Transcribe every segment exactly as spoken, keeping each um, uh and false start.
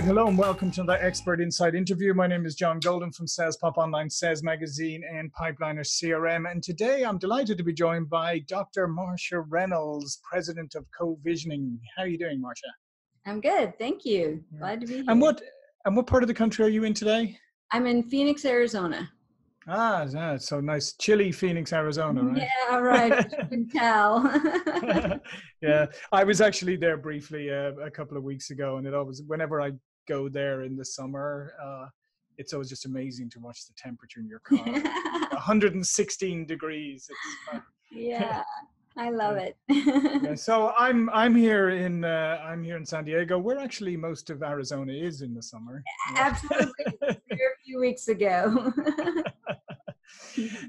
right, hello and welcome to the Expert Insight interview. My name is John Golden from SalesPOP! Online, Sales Magazine and Pipeliner C R M. And today I'm delighted to be joined by Doctor Marcia Reynolds, President of Co-Visioning. How are you doing, Marcia? I'm good, thank you. Yeah. Glad to be here. And what, and what part of the country are you in today? I'm in Phoenix, Arizona. Ah, yeah, so nice, chilly Phoenix, Arizona, right? Yeah, right. You can tell. Yeah, I was actually there briefly uh, a couple of weeks ago, and it always, whenever I go there in the summer, uh, it's always just amazing to watch the temperature in your car. one hundred sixteen degrees. It's, uh, yeah, I love it. Yeah, so I'm I'm here in uh, I'm here in San Diego, where actually most of Arizona is in the summer. Yeah, absolutely, a few weeks ago.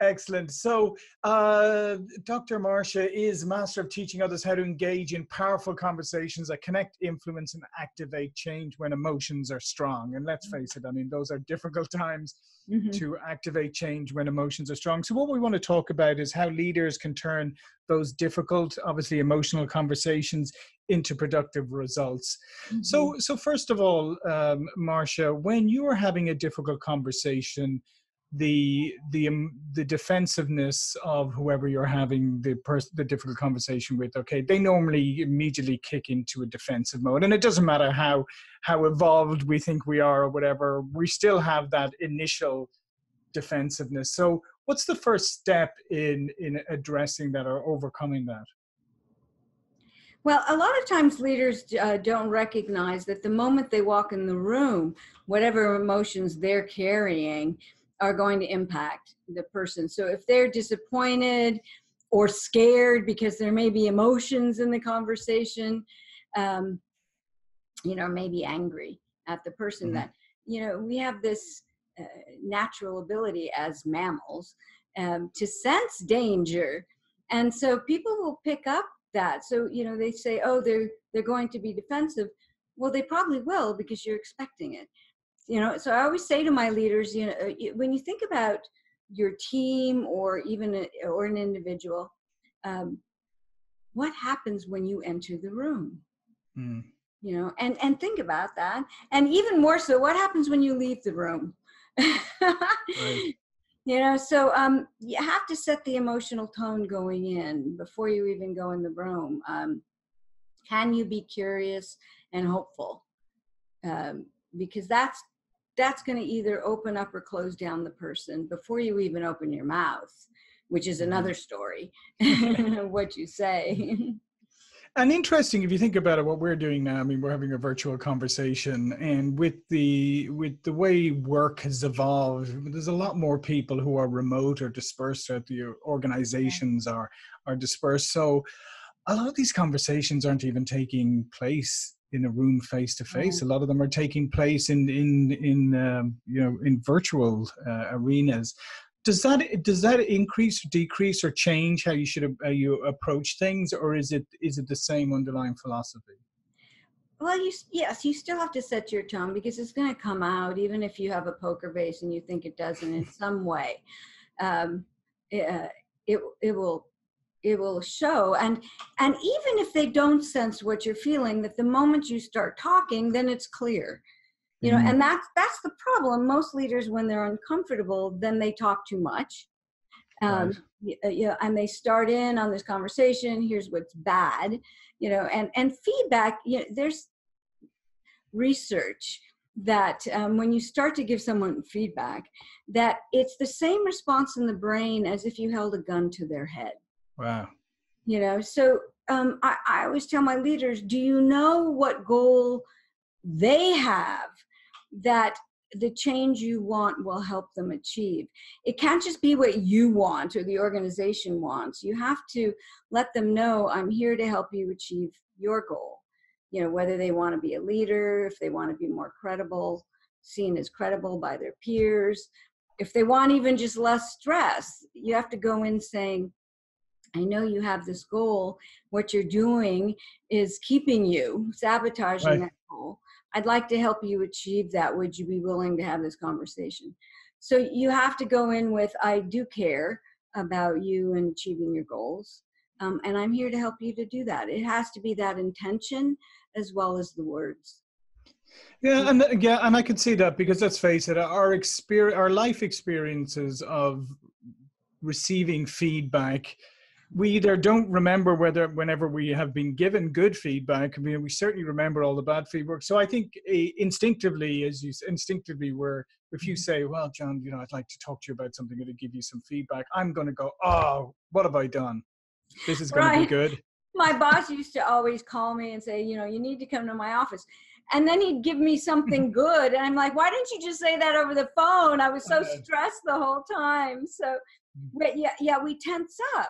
Excellent. So uh, Doctor Marcia is master of teaching others how to engage in powerful conversations that connect, influence, and activate change when emotions are strong. And let's face it, I mean, those are difficult times mm-hmm. to activate change when emotions are strong. So what we want to talk about is how leaders can turn those difficult, obviously emotional conversations into productive results. Mm-hmm. So, so first of all, um, Marcia, when you are having a difficult conversation, the the um, the defensiveness of whoever you're having the person the difficult conversation with, okay, they normally immediately kick into a defensive mode, and it doesn't matter how how evolved we think we are or whatever, we still have that initial defensiveness. So what's the first step in in addressing that or overcoming that? Well, a lot of times leaders uh, don't recognize that the moment they walk in the room, whatever emotions they're carrying are going to impact the person. So if they're disappointed or scared because there may be emotions in the conversation, um, you know, maybe angry at the person, mm-hmm. that, you know, we have this uh, natural ability as mammals um, to sense danger. And so people will pick up that. So, you know, they say, oh, they're, they're going to be defensive. Well, they probably will, because you're expecting it. You know, so I always say to my leaders, you know, when you think about your team or even a, or an individual, um, what happens when you enter the room? Mm. You know, and, and think about that. And even more so, what happens when you leave the room? Right. You know, so um, you have to set the emotional tone going in before you even go in the room. Um, can you be curious and hopeful? Um, because that's that's going to either open up or close down the person before you even open your mouth, which is another story, what you say. And interesting, if you think about it, what we're doing now, I mean, we're having a virtual conversation, and with the with the way work has evolved, there's a lot more people who are remote or dispersed, or the organizations are, are dispersed. So a lot of these conversations aren't even taking place in a room face to face. A lot of them are taking place in in in um, you know, in virtual uh, arenas. Does that does that increase, decrease, or change how you should how you approach things, or is it is it the same underlying philosophy? Well, you, yes, you still have to set your tone, because it's going to come out even if you have a poker face and you think it doesn't in some way. Um, it, uh, it it will. It will show, and and even if they don't sense what you're feeling, that the moment you start talking, then it's clear, you know. Mm-hmm. And that's that's the problem. Most leaders, when they're uncomfortable, then they talk too much, um, right. You know, and they start in on this conversation. Here's what's bad, you know, and and feedback. You know, there's research that um, when you start to give someone feedback, that it's the same response in the brain as if you held a gun to their head. Wow. You know, so um, I, I always tell my leaders, do you know what goal they have that the change you want will help them achieve? It can't just be what you want or the organization wants. You have to let them know, I'm here to help you achieve your goal. You know, whether they want to be a leader, if they want to be more credible, seen as credible by their peers, if they want even just less stress, you have to go in saying, I know you have this goal. What you're doing is keeping you, sabotaging right. that goal. I'd like to help you achieve that. Would you be willing to have this conversation? So you have to go in with, I do care about you and achieving your goals. Um, and I'm here to help you to do that. It has to be that intention as well as the words. Yeah, and yeah, and I could see that, because let's face it, our experience, our life experiences of receiving feedback, we either don't remember whether whenever we have been given good feedback, I mean, we certainly remember all the bad feedback. So I think uh, instinctively, as you instinctively were, if you say, well, John, you know, I'd like to talk to you about something or to give you some feedback, I'm going to go, oh, what have I done? This is going right. to be good. My boss used to always call me and say, you know, you need to come to my office. And then he'd give me something good. And I'm like, why didn't you just say that over the phone? I was so stressed the whole time. So, but yeah, yeah, we tense up,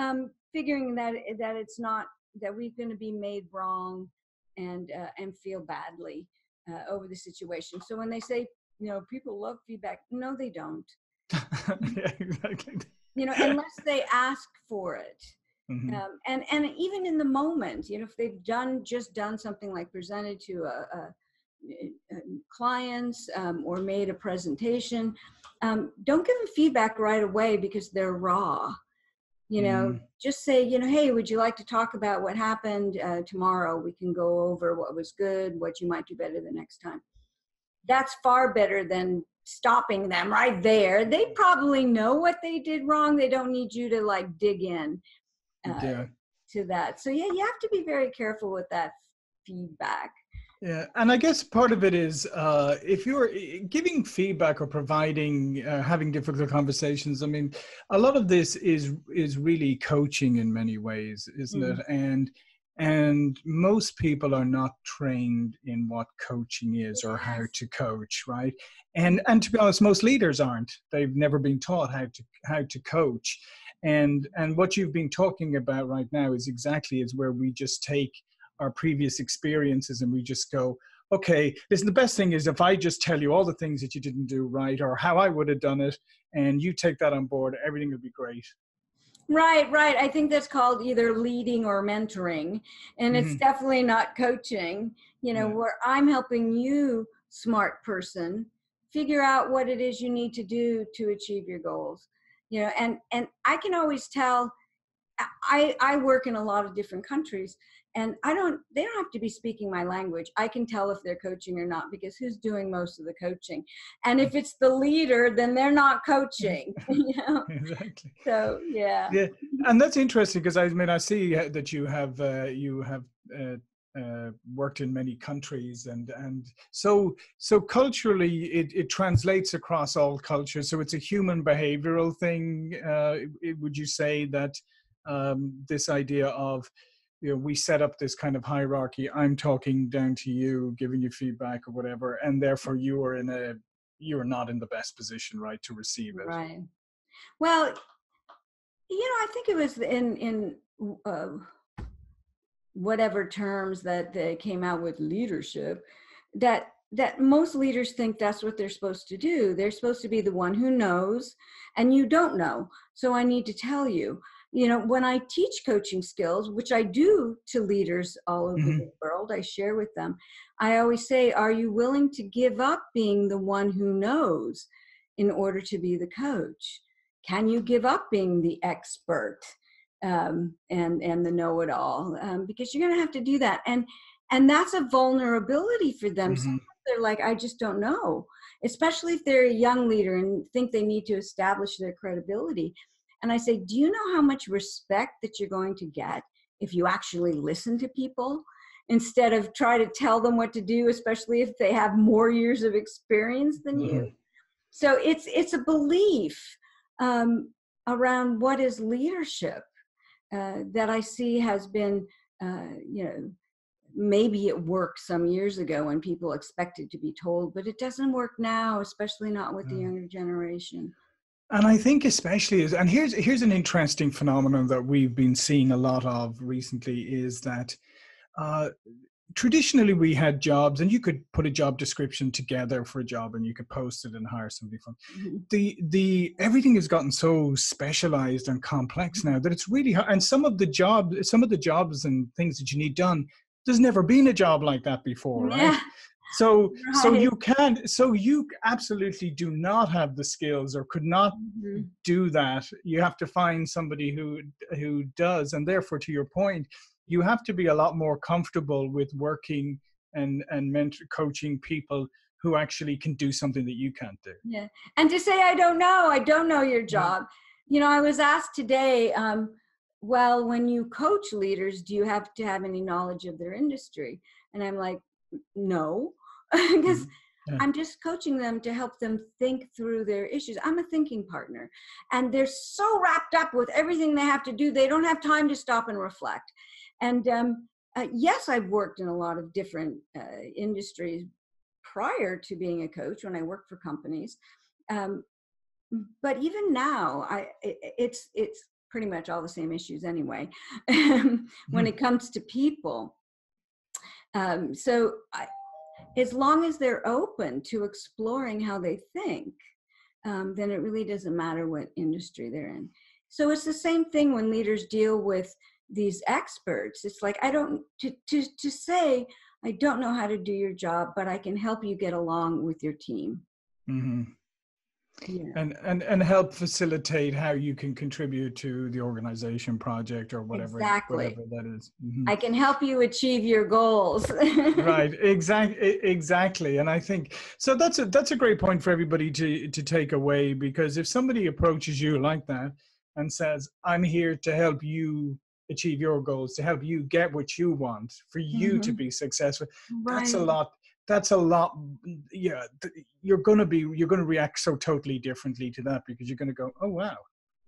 um, figuring that, that it's not, that we're going to be made wrong and, uh, and feel badly uh, over the situation. So when they say, you know, people love feedback, no, they don't. Yeah, exactly. You know, unless they ask for it. Mm-hmm. Um, and, and even in the moment, you know, if they've done, just done something like presented to a, a, a clients um, or made a presentation, um, don't give them feedback right away because they're raw, you know, mm. just say, you know, hey, would you like to talk about what happened uh, tomorrow? We can go over what was good, what you might do better the next time. That's far better than stopping them right there. They probably know what they did wrong. They don't need you to like dig in. Uh, yeah. to that. So yeah, you have to be very careful with that feedback. Yeah, and I guess part of it is uh, if you're giving feedback or providing, uh, having difficult conversations, I mean, a lot of this is is really coaching in many ways, isn't mm-hmm. it? And and most people are not trained in what coaching is or how to coach, right? And and to be honest, most leaders aren't. They've never been taught how to how to coach. And and what you've been talking about right now is exactly is where we just take our previous experiences and we just go, okay, listen, the best thing is if I just tell you all the things that you didn't do right or how I would have done it, and you take that on board, everything will be great. Right, right. I think that's called either leading or mentoring. And it's mm-hmm. definitely not coaching, you know, yeah. where I'm helping you, smart person, figure out what it is you need to do to achieve your goals. You know, and, and I can always tell, I, I work in a lot of different countries and I don't, they don't have to be speaking my language. I can tell if they're coaching or not because who's doing most of the coaching? And if it's the leader, then they're not coaching, you know? Exactly. So, yeah. Yeah. And that's interesting because I mean, I see that you have, uh, you have, uh, Uh, worked in many countries and and so so culturally it, it translates across all cultures, so it's a human behavioral thing. Uh, it, it, would you say that um, this idea of, you know, we set up this kind of hierarchy, I'm talking down to you, giving you feedback or whatever, and therefore you are in a you are not in the best position, right, to receive it? Right. Well, you know, I think it was in in uh, whatever terms that they came out with leadership, that that most leaders think that's what they're supposed to do. They're supposed to be the one who knows, and you don't know. So I need to tell you, you know, when I teach coaching skills, which I do to leaders all over mm-hmm. the world, I share with them, I always say, are you willing to give up being the one who knows in order to be the coach? Can you give up being the expert? Um, and, and the know-it-all, um, because you're going to have to do that. And, and that's a vulnerability for them. Mm-hmm. Sometimes they're like, I just don't know, especially if they're a young leader and think they need to establish their credibility. And I say, do you know how much respect that you're going to get if you actually listen to people instead of try to tell them what to do, especially if they have more years of experience than mm-hmm. you? So it's, it's a belief um, around what is leadership. Uh, that I see has been, uh, you know, maybe it worked some years ago when people expected to be told, but it doesn't work now, especially not with the younger generation. And I think especially, is, and here's, here's an interesting phenomenon that we've been seeing a lot of recently is that uh, traditionally we had jobs and you could put a job description together for a job and you could post it and hire somebody from the, the, everything has gotten so specialized and complex now that it's really hard. And some of the job, some of the jobs and things that you need done, there's never been a job like that before. Right. Yeah. So, right. so you can, so you absolutely do not have the skills or could not mm-hmm. do that. You have to find somebody who, who does. And therefore, to your point, you have to be a lot more comfortable with working and and mentor coaching people who actually can do something that you can't do. Yeah, and to say I don't know, I don't know your job. Yeah. You know, I was asked today, um, well, when you coach leaders, do you have to have any knowledge of their industry? And I'm like, no, because mm-hmm. yeah. I'm just coaching them to help them think through their issues. I'm a thinking partner, and they're so wrapped up with everything they have to do, they don't have time to stop and reflect. And um, uh, yes, I've worked in a lot of different uh, industries prior to being a coach when I worked for companies. Um, but even now, I, it, it's, it's pretty much all the same issues anyway, when mm. it comes to people. Um, so I, as long as they're open to exploring how they think, um, then it really doesn't matter what industry they're in. So it's the same thing when leaders deal with these experts. It's like, I don't, to, to, to say, I don't know how to do your job, but I can help you get along with your team. Mm-hmm. Yeah. And, and, and help facilitate how you can contribute to the organization project or whatever, exactly. whatever that is. Mm-hmm. I can help you achieve your goals. Right. Exactly. Exactly. And I think, so that's a, that's a great point for everybody to, to take away, because if somebody approaches you like that and says, I'm here to help you achieve your goals, to help you get what you want, for you mm-hmm. to be successful, right. that's a lot. That's a lot. Yeah, you're gonna be you're gonna react so totally differently to that, because you're gonna go, oh wow.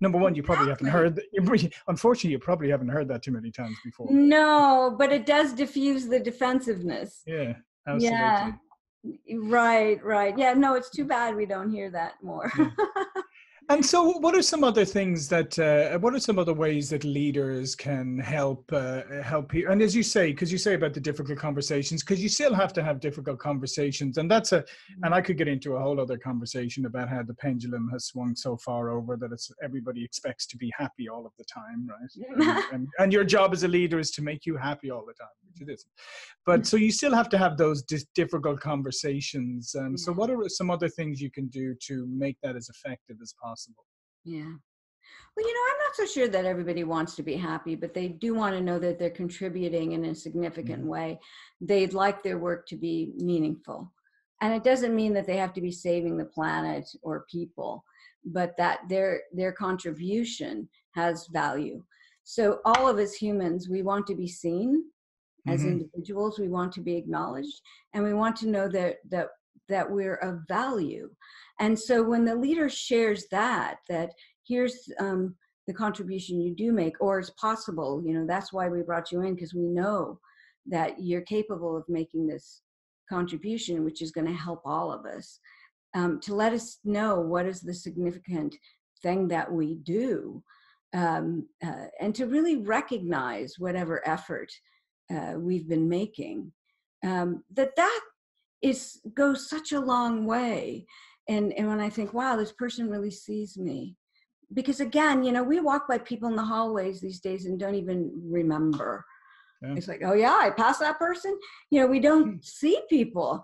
Number one, you probably exactly. haven't heard that. Unfortunately, you probably haven't heard that too many times before. No, but it does diffuse the defensiveness. Yeah, absolutely. Yeah, right, right. Yeah, no, it's too bad we don't hear that more. Yeah. And so, what are some other things that? Uh, what are some other ways that leaders can help uh, help people? And as you say, because you say about the difficult conversations, because you still have to have difficult conversations, and that's a. And I could get into a whole other conversation about how the pendulum has swung so far over that it's everybody expects to be happy all of the time, right? and, and, and your job as a leader is to make you happy all the time, which it isn't. But so you still have to have those dis- difficult conversations. And so, what are some other things you can do to make that as effective as possible? Possible. Yeah. Well, you know, I'm not so sure that everybody wants to be happy, but they do want to know that they're contributing in a significant mm-hmm. way. They'd like their work to be meaningful. And it doesn't mean that they have to be saving the planet or people, but that their their contribution has value. So all of us humans, we want to be seen mm-hmm. as individuals, we want to be acknowledged, and we want to know that that that we're of value. And so when the leader shares that, that here's um, the contribution you do make, or it's possible, you know, that's why we brought you in, because we know that you're capable of making this contribution, which is going to help all of us, um, to let us know what is the significant thing that we do, um, uh, and to really recognize whatever effort uh, we've been making, um, that that is, goes such a long way. And, and when I think, wow, this person really sees me. Because again, you know, we walk by people in the hallways these days and don't even remember. Yeah. It's like, oh yeah, I passed that person. You know, we don't see people.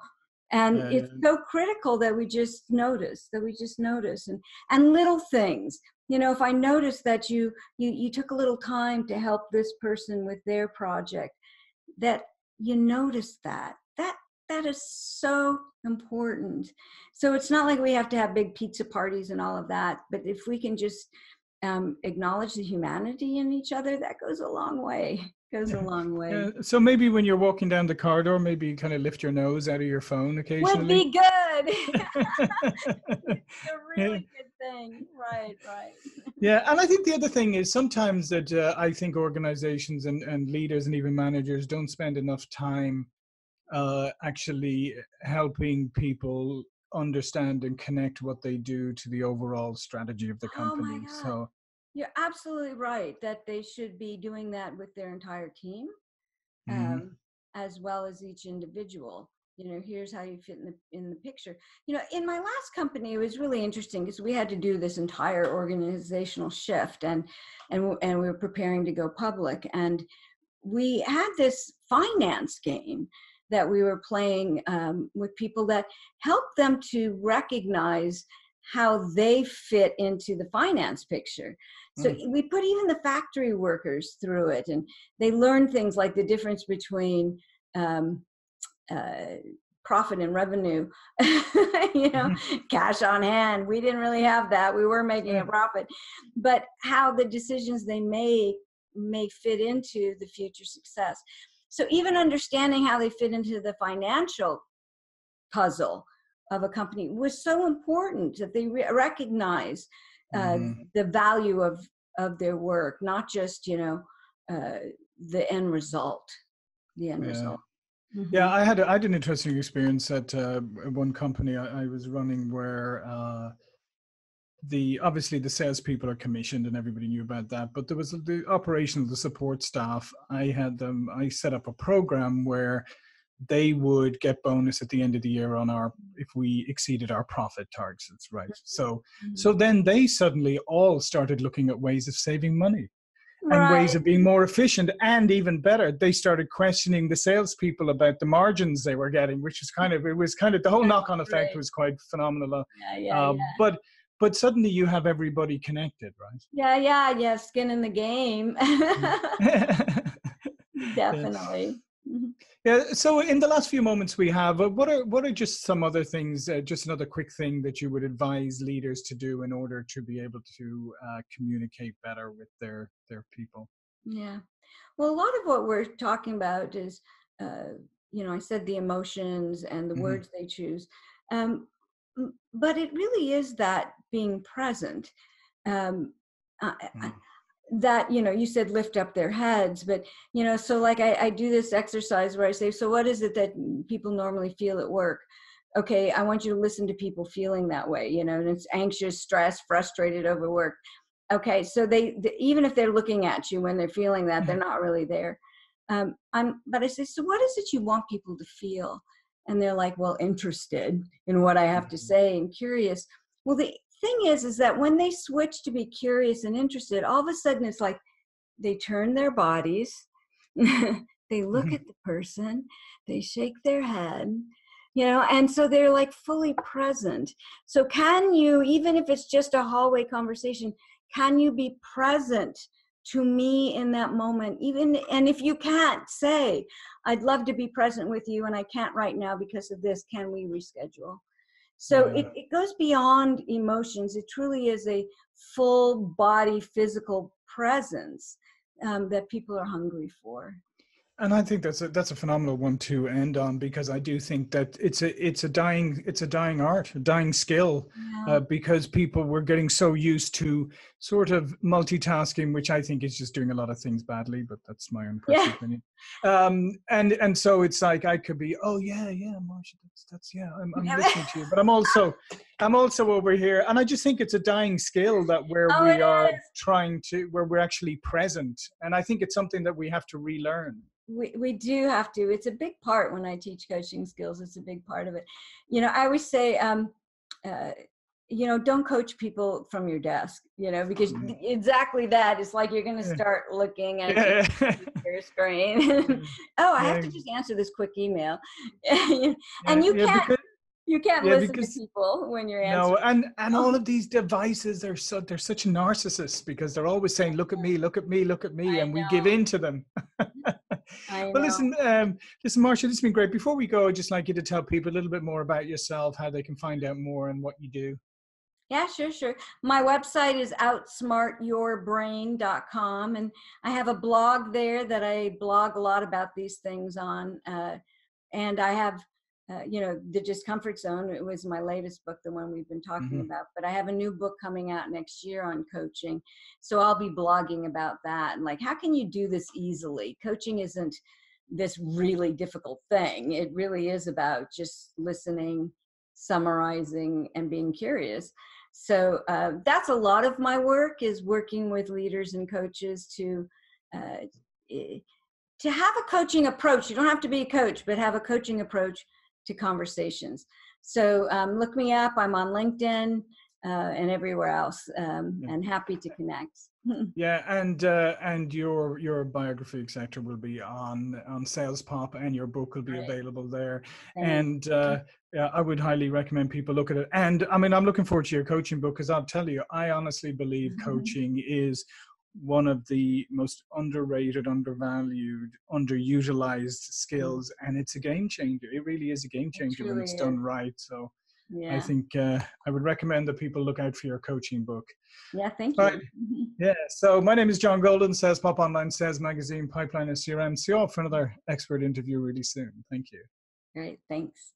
And yeah, it's yeah. so critical that we just notice, that we just notice. And, and little things, you know, if I notice that you, you, you took a little time to help this person with their project, that you notice that, that, that is so important. So it's not like we have to have big pizza parties and all of that, but if we can just um, acknowledge the humanity in each other, that goes a long way, goes yeah. a long way. Uh, so maybe when you're walking down the corridor, maybe you kind of lift your nose out of your phone occasionally. Would be good. It's a really yeah. good thing. Right, right. Yeah, and I think the other thing is sometimes that uh, I think organizations and, and leaders and even managers don't spend enough time Uh, actually helping people understand and connect what they do to the overall strategy of the company. Oh my God. So you're absolutely right that they should be doing that with their entire team, um, mm-hmm. as well as each individual. You know, here's how you fit in the in the picture. You know, in my last company, it was really interesting because we had to do this entire organizational shift, and and and we were preparing to go public, and we had this finance game that we were playing um, with people that helped them to recognize how they fit into the finance picture. So mm. we put even the factory workers through it, and they learned things like the difference between um, uh, profit and revenue, you know, cash on hand. We didn't really have that. We were making a profit, but how the decisions they make may fit into the future success. So even understanding how they fit into the financial puzzle of a company was so important, that they re recognize uh, mm-hmm. the value of, of their work, not just, you know, uh, the end result, the end yeah. result. Mm-hmm. Yeah, I had, a, I had an interesting experience at uh, one company I, I was running where uh, the, obviously the salespeople are commissioned and everybody knew about that, but there was the operational, the support staff. I had them, I set up a program where they would get bonus at the end of the year on our, if we exceeded our profit targets, right? So, mm-hmm. so then they suddenly all started looking at ways of saving money. And right. ways of being more efficient, and even better, they started questioning the salespeople about the margins they were getting, which is kind of, it was kind of, the whole knock-on effect right. was quite phenomenal. Yeah, yeah, uh, yeah. But but suddenly you have everybody connected, right? Yeah, yeah, yeah, skin in the game. Definitely. Yeah, so in the last few moments we have, uh, what are what are just some other things, uh, just another quick thing that you would advise leaders to do in order to be able to uh, communicate better with their their people? Yeah, well, a lot of what we're talking about is, uh, you know, I said the emotions and the mm-hmm. words they choose, um, but it really is that being present. Um, I, mm. I, that, you know, you said lift up their heads, but, you know, so like I, I do this exercise where I say, so what is it that people normally feel at work? Okay, I want you to listen to people feeling that way, you know, and it's anxious, stressed, frustrated, overworked. Okay, so they, the, even if they're looking at you when they're feeling that, they're not really there. Um, I'm, but I say, so what is it you want people to feel? And they're like, well, interested in what I have to say and curious. Well, the thing is, is that when they switch to be curious and interested, all of a sudden it's like they turn their bodies, they look mm-hmm. at the person, they shake their head, you know, and so they're like fully present. So can you, even if it's just a hallway conversation, can you be present to me in that moment? Even, and if you can't, say, I'd love to be present with you and I can't right now because of this, can we reschedule? So yeah. it, it goes beyond emotions. It truly is a full body physical presence um, that people are hungry for. And I think that's a, that's a phenomenal one to end on, because I do think that it's a, it's a dying, it's a dying art, a dying skill, yeah. uh, because people were getting so used to sort of multitasking, which I think is just doing a lot of things badly, but that's my own personal yeah. opinion. Um, and, and so it's like, I could be, oh yeah, yeah, Marcia, that's, that's yeah, I'm, I'm listening to you, but I'm also, I'm also over here. And I just think it's a dying skill that where oh, we are is. trying to, where we're actually present. And I think it's something that we have to relearn. We, we do have to. It's a big part when I teach coaching skills. It's a big part of it. You know, I always say, um, uh, you know, don't coach people from your desk, you know, because exactly that. It's like you're going to start looking at yeah. your screen. Oh, I have to just answer this quick email. And you can't. You can't yeah, listen because, to people when you're answering. No, and, and all of these devices, are so, they're such narcissists, because they're always saying, look at me, look at me, look at me, I and know. we give in to them. I well, know. listen, um, listen, Marcia, this has been great. Before we go, I'd just like you to tell people a little bit more about yourself, how they can find out more and what you do. Yeah, sure, sure. My website is outsmart your brain dot com, and I have a blog there that I blog a lot about these things on, uh, and I have Uh, you know, The Discomfort Zone. It was my latest book, the one we've been talking mm-hmm. about, but I have a new book coming out next year on coaching. So I'll be blogging about that. And like, how can you do this easily? Coaching isn't this really difficult thing. It really is about just listening, summarizing, and being curious. So uh, that's a lot of my work, is working with leaders and coaches to, uh, to have a coaching approach. You don't have to be a coach, but have a coaching approach to conversations. So um, look me up. I'm on LinkedIn uh, and everywhere else, um, yeah. and happy to connect. Yeah, and uh, and your your biography, et cetera, will be on on SalesPop, and your book will be right. available there. And uh, yeah, I would highly recommend people look at it. And I mean, I'm looking forward to your coaching book, because I'll tell you, I honestly believe mm-hmm. coaching is one of the most underrated, undervalued, underutilized skills, and it's a game changer. It really is a game changer really when it's is. done right. So yeah. I think uh, I would recommend that people look out for your coaching book. Yeah, thank you. Right. Yeah, so my name is John Golden, SalesPOP! Online, Sales Magazine, Pipeliner C R M. See you all for another expert interview really soon. Thank you. All right, thanks.